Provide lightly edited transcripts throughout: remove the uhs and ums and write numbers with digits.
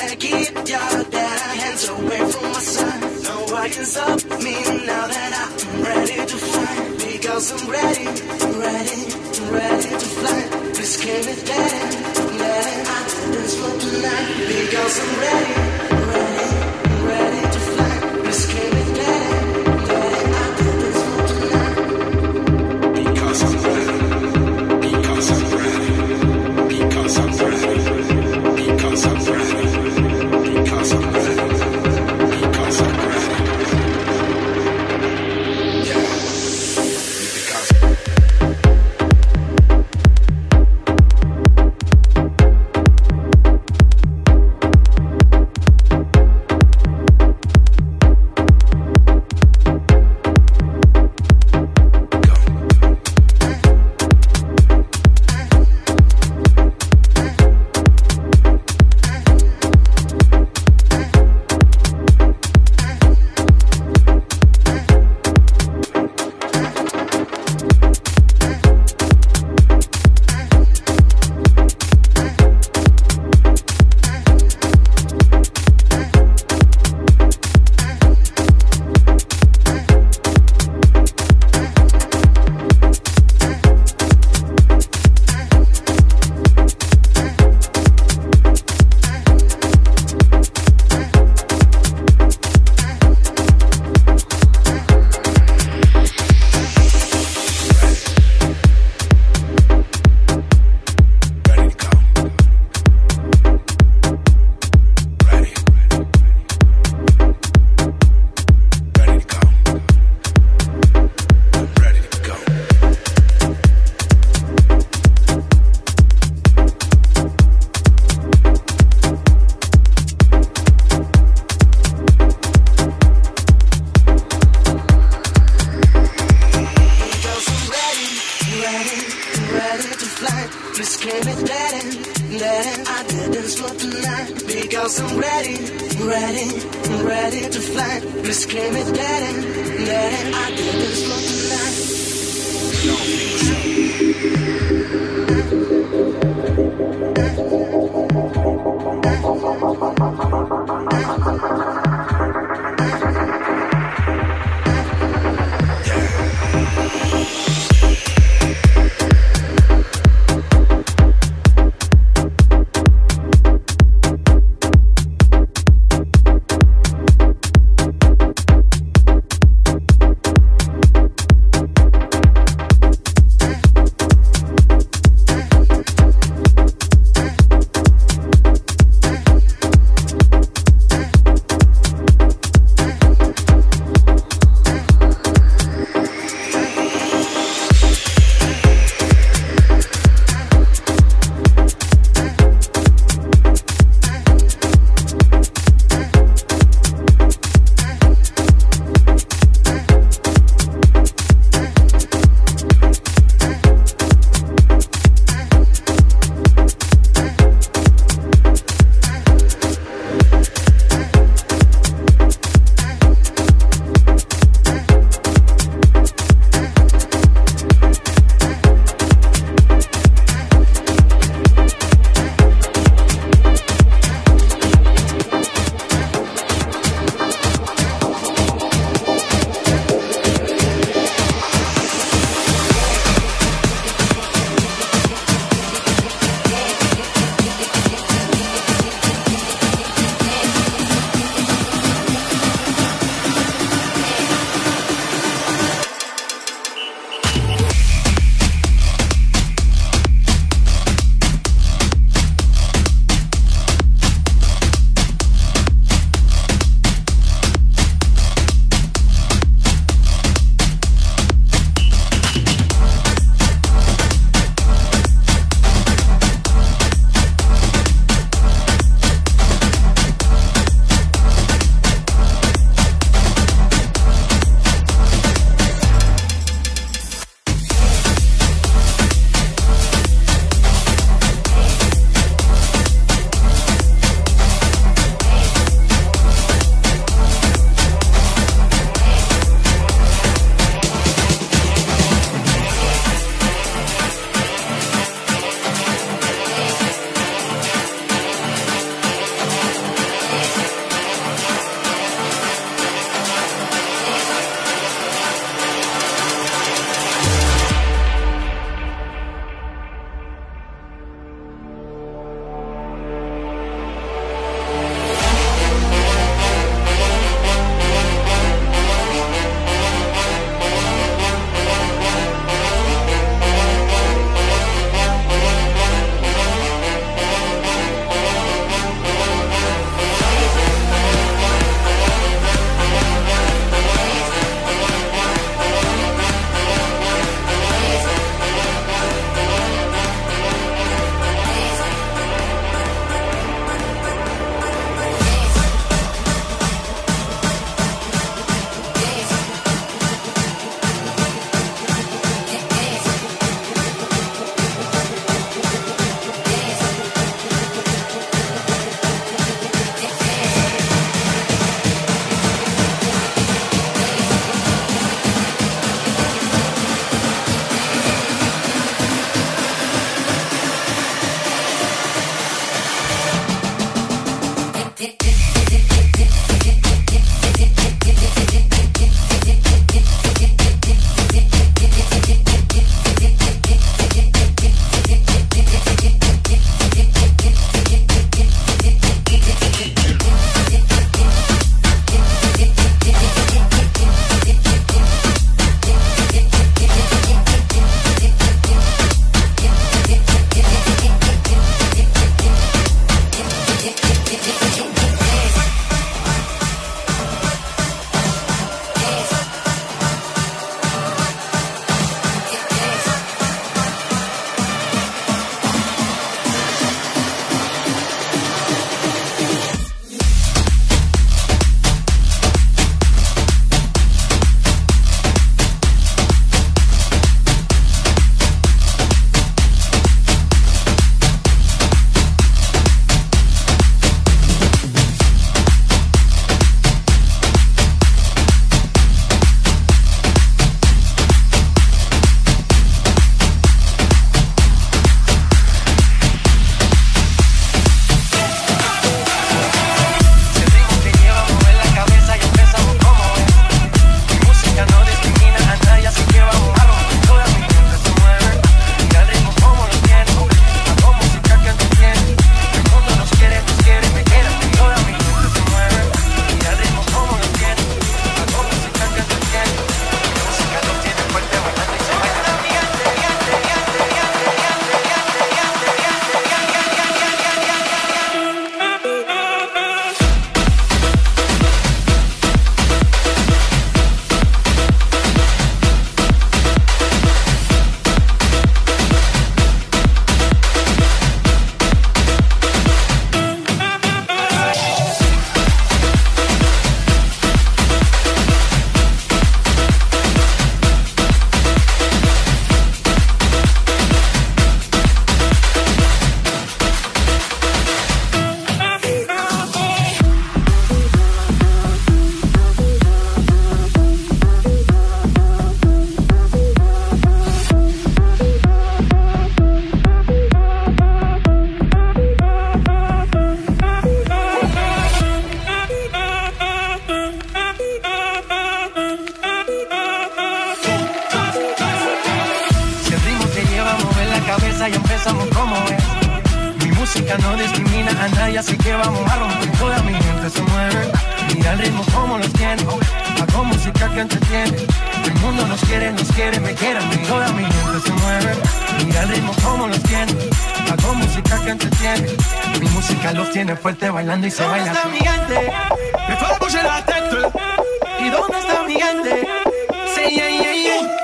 gotta keep y'all that I hands away from my son. Nobody can stop me now that I'm ready to fly. Because I'm ready, ready, ready to fly. Please give me that, let it out, dance for tonight. Because I'm ready, ready, ready to fly. Please give me that, let it out, dance for tonight. Because I'm ready, because I'm ready, because I'm ready, because I'm ready, because I'm ready, because I'm ready. ya no discrimina a nadie, así que vamos a romper. Toda mi gente se mueve, mira el ritmo como los tiene, hago música que entretiene. El mundo nos quiere, me quiere a mí. Toda mi gente se mueve, mira el ritmo como los tiene, hago música que entretiene. Mi música los tiene fuerte bailando y se baila así. ¿Dónde está mi gente? Me fue a pushar la tecla. ¿Y dónde está mi gente? Say yeah, yeah, yeah.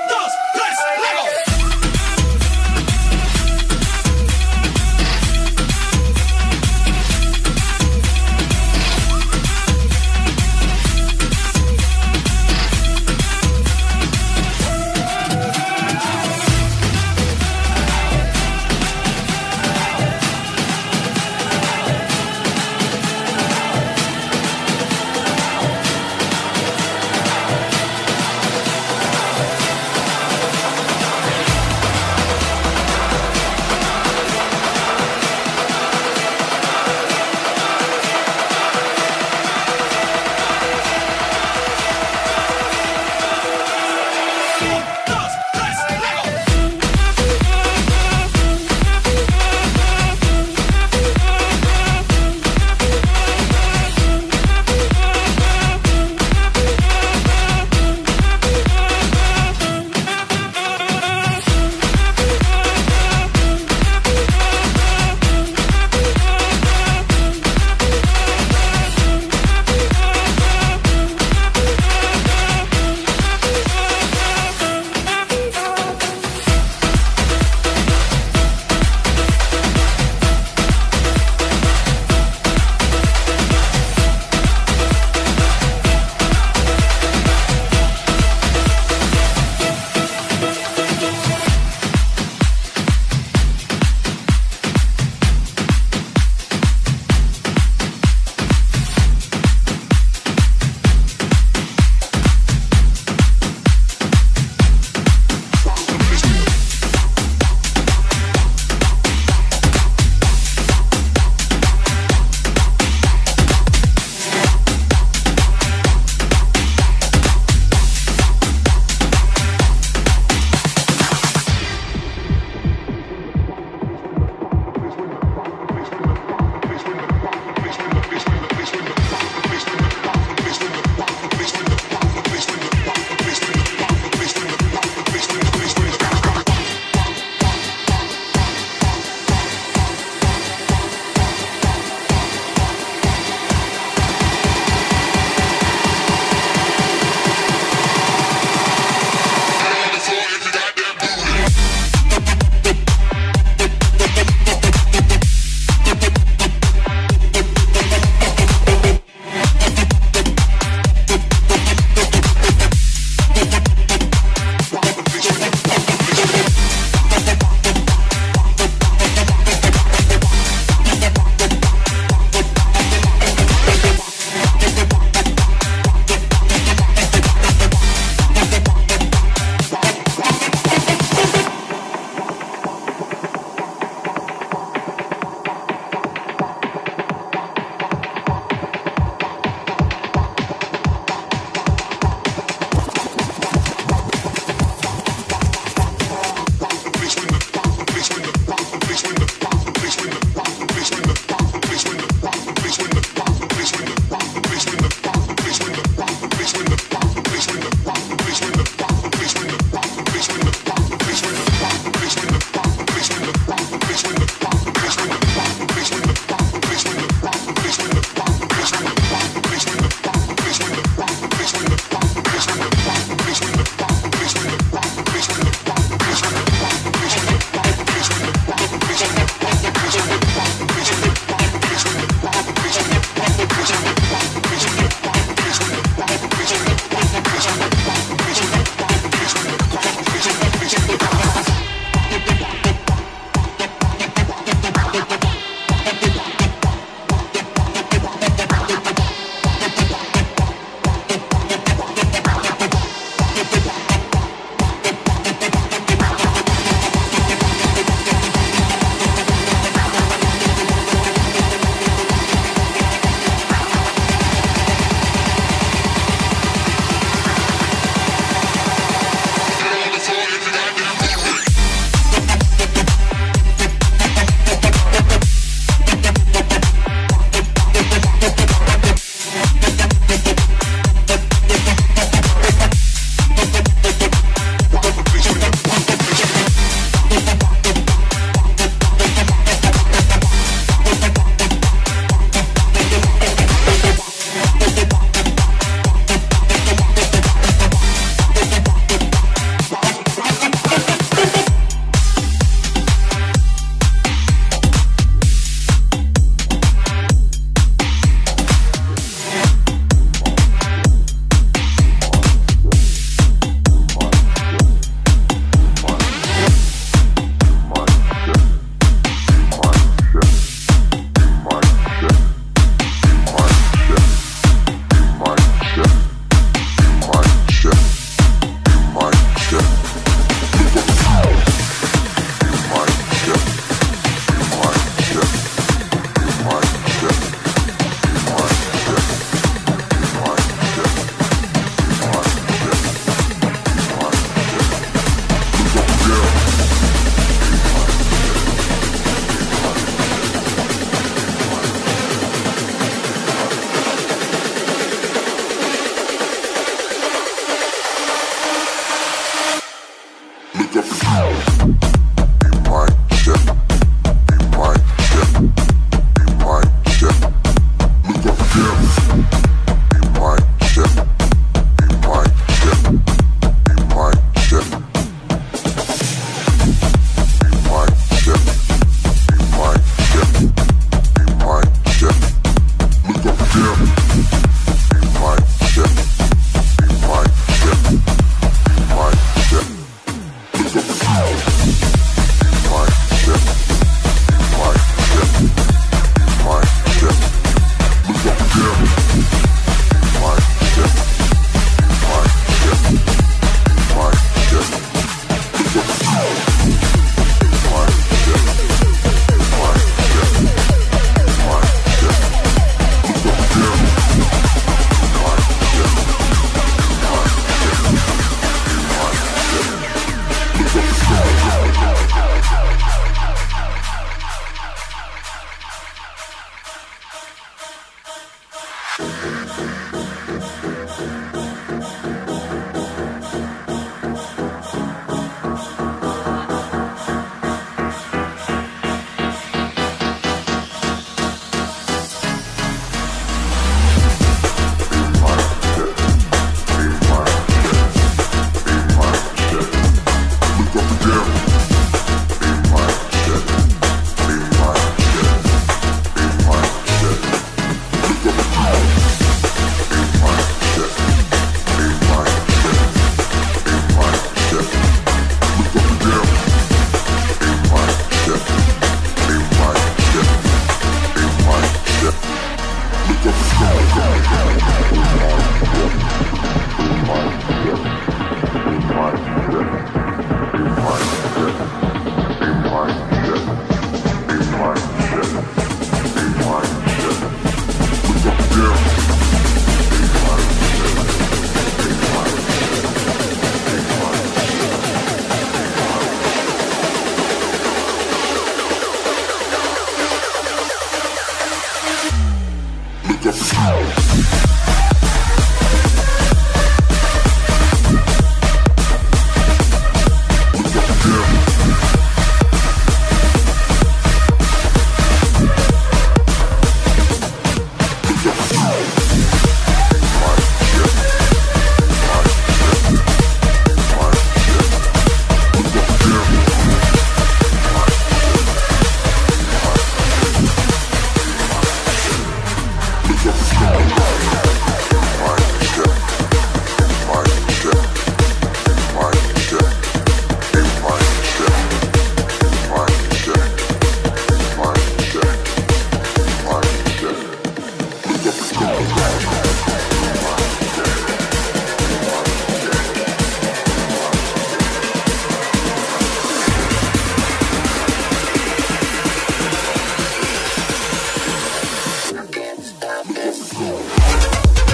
Let's go.